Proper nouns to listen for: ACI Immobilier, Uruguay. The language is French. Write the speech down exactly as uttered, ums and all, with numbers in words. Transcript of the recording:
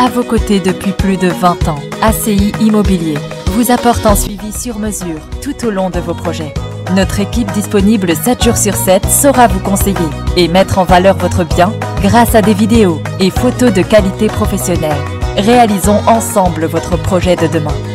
à vos côtés depuis plus de vingt ans. A C I Immobilier vous apporte un suivi sur mesure tout au long de vos projets. Notre équipe disponible sept jours sur sept saura vous conseiller et mettre en valeur votre bien grâce à des vidéos et photos de qualité professionnelle. Réalisons ensemble votre projet de demain.